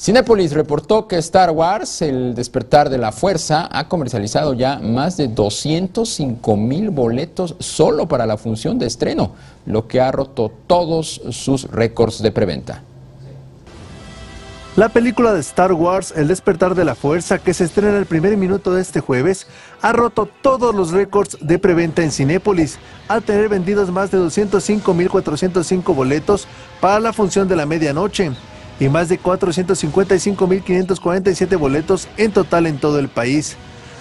Cinépolis reportó que Star Wars, El Despertar de la Fuerza, ha comercializado ya más de 205,000 boletos solo para la función de estreno, lo que ha roto todos sus récords de preventa. La película de Star Wars, El Despertar de la Fuerza, que se estrena el primer minuto de este jueves, ha roto todos los récords de preventa en Cinépolis, al tener vendidos más de 205,405 boletos para la función de la medianoche y más de 455,547 boletos en total en todo el país.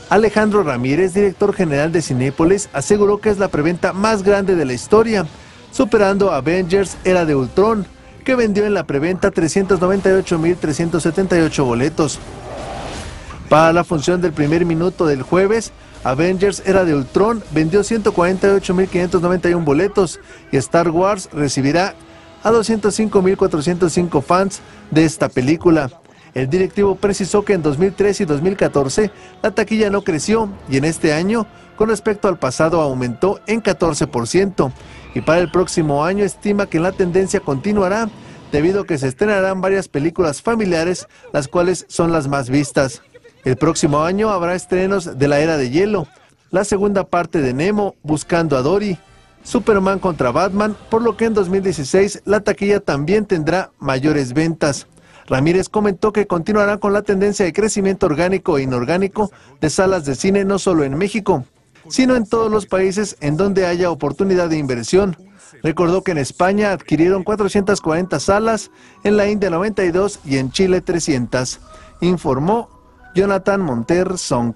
Alejandro Ramírez, director general de Cinépolis, aseguró que es la preventa más grande de la historia, superando a Avengers: Era de Ultrón, que vendió en la preventa 398,378 boletos. Para la función del primer minuto del jueves, Avengers: Era de Ultrón vendió 148,591 boletos y Star Wars recibirá a 205,405 fans de esta película. El directivo precisó que en 2013 y 2014 la taquilla no creció y en este año, con respecto al pasado, aumentó en 14%. Y para el próximo año estima que la tendencia continuará, debido a que se estrenarán varias películas familiares, las cuales son las más vistas. El próximo año habrá estrenos de la Era de Hielo, la segunda parte de Nemo, Buscando a Dory, Superman contra Batman, por lo que en 2016 la taquilla también tendrá mayores ventas. Ramírez comentó que continuará con la tendencia de crecimiento orgánico e inorgánico de salas de cine no solo en México, sino en todos los países en donde haya oportunidad de inversión. Recordó que en España adquirieron 440 salas, en la India 92 y en Chile 300. Informó Jonathan Monter-Song.